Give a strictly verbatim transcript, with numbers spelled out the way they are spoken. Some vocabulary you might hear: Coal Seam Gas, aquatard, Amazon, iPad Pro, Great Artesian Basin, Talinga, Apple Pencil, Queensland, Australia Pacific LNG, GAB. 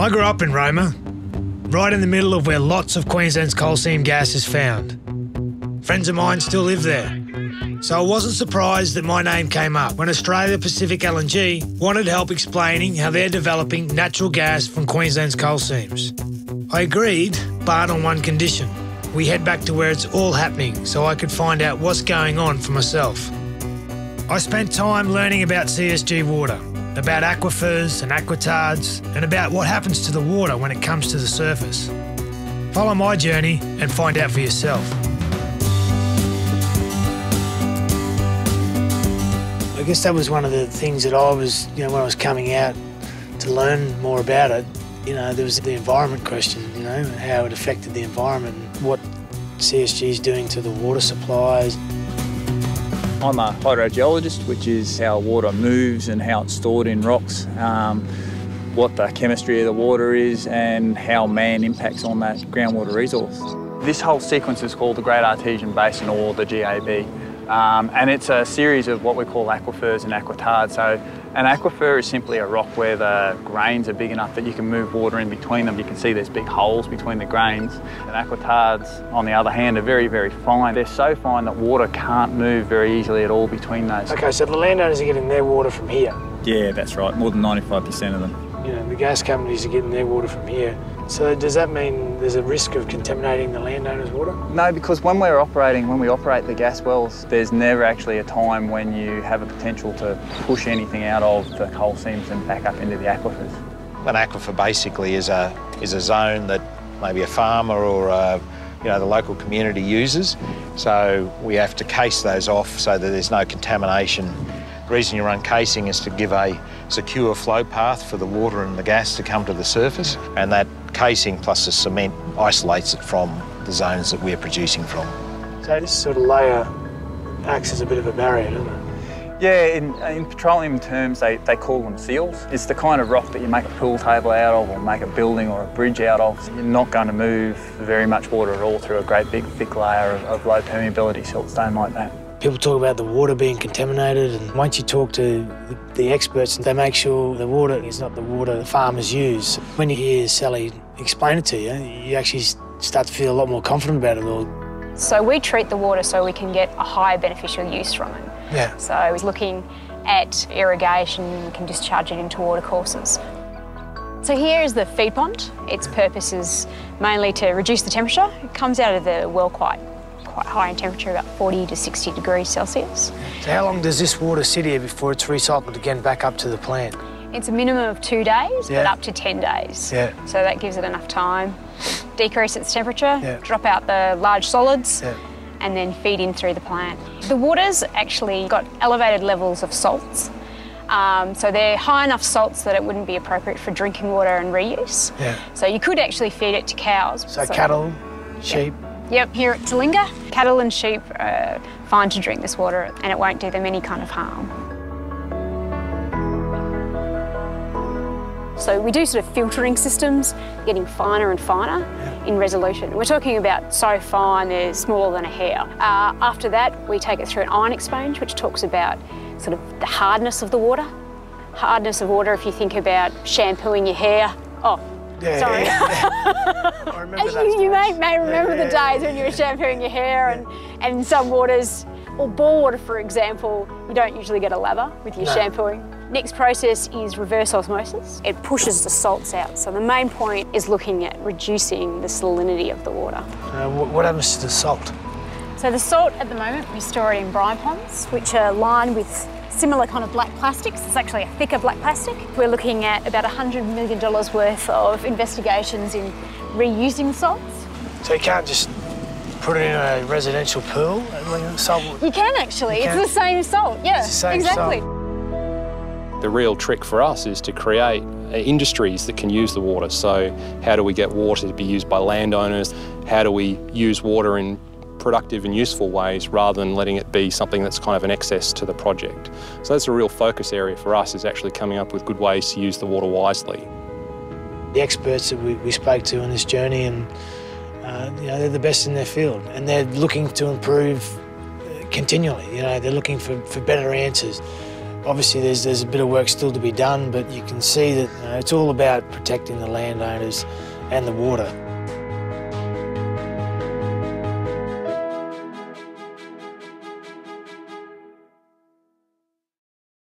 I grew up in Roma, right in the middle of where lots of Queensland's coal seam gas is found. Friends of mine still live there. So I wasn't surprised that my name came up when Australia Pacific L N G wanted help explaining how they're developing natural gas from Queensland's coal seams. I agreed, but on one condition. We head back to where it's all happening so I could find out what's going on for myself. I spent time learning about C S G water, about aquifers and aquatards, and about what happens to the water when it comes to the surface. Follow my journey and find out for yourself. I guess that was one of the things that I was, you know, when I was coming out to learn more about it, you know, there was the environment question, you know, how it affected the environment, what C S G is doing to the water supplies. I'm a hydrogeologist, which is how water moves and how it's stored in rocks, um, what the chemistry of the water is and how man impacts on that groundwater resource. This whole sequence is called the Great Artesian Basin, or the G A B, um, and it's a series of what we call aquifers and aquatards. So an aquifer is simply a rock where the grains are big enough that you can move water in between them. You can see there's big holes between the grains. And aquatards, on the other hand, are very, very fine. They're so fine that water can't move very easily at all between those. Okay, so the landowners are getting their water from here? Yeah, that's right, more than ninety-five percent of them. You know, the gas companies are getting their water from here. So does that mean there's a risk of contaminating the landowner's water? No, because when we're operating, when we operate the gas wells, there's never actually a time when you have a potential to push anything out of the coal seams and back up into the aquifers. An aquifer basically is a, is a zone that maybe a farmer or a, you know, the local community uses. So we have to case those off so that there's no contamination. The reason you run casing is to give a secure flow path for the water and the gas to come to the surface, and that casing plus the cement isolates it from the zones that we're producing from. So this sort of layer acts as a bit of a barrier, doesn't it? Yeah, in, in petroleum terms, they, they call them seals. It's the kind of rock that you make a pool table out of or make a building or a bridge out of. You're not going to move very much water at all through a great big thick layer of, of low permeability siltstone like that. People talk about the water being contaminated, and once you talk to the experts, they make sure the water is not the water the farmers use. When you hear Sally explain it to you, you actually start to feel a lot more confident about it all. So we treat the water so we can get a higher beneficial use from it. Yeah. So it's looking at irrigation, we can discharge it into water courses. So here is the feed pond. Its purpose is mainly to reduce the temperature. It comes out of the well quite. quite high in temperature, about forty to sixty degrees Celsius. So how long does this water sit here before it's recycled again back up to the plant? It's a minimum of two days, yeah. But up to ten days. Yeah. So that gives it enough time. Decrease its temperature, yeah. Drop out the large solids, yeah. And then feed in through the plant. The water's actually got elevated levels of salts. Um, so they're high enough salts that it wouldn't be appropriate for drinking water and reuse. Yeah. So you could actually feed it to cows. So, so cattle, sheep. Yeah. Yep, here at Talinga, cattle and sheep are fine to drink this water and it won't do them any kind of harm. So we do sort of filtering systems, getting finer and finer in resolution. We're talking about so fine they're smaller than a hair. Uh, after that, we take it through an ion exchange, which talks about sort of the hardness of the water. Hardness of water, if you think about shampooing your hair, oh, Yeah, Sorry. Yeah, yeah. I remember that you, you may, may remember yeah, the days when you were shampooing your hair, yeah. and, and some waters, or bore water for example, you don't usually get a lather with your no. shampooing. Next process is reverse osmosis. It pushes the salts out. So the main point is looking at reducing the salinity of the water. Uh, what happens to the salt? So the salt at the moment, we store it in brine ponds, which are lined with similar kind of black plastics. It's actually a thicker black plastic. We're looking at about one hundred million dollars worth of investigations in reusing salts. So you can't just put it in a residential pool? And salt? You can actually. You it's can. the same salt. Yeah, it's the same exactly. Salt. The real trick for us is to create industries that can use the water. So how do we get water to be used by landowners? How do we use water in productive and useful ways rather than letting it be something that's kind of an excess to the project. So that's a real focus area for us, is actually coming up with good ways to use the water wisely. The experts that we, we spoke to on this journey, and uh, you know, they're the best in their field and they're looking to improve continually. You know, they're looking for, for better answers. Obviously there's, there's a bit of work still to be done, but you can see that you know, it's all about protecting the landowners and the water.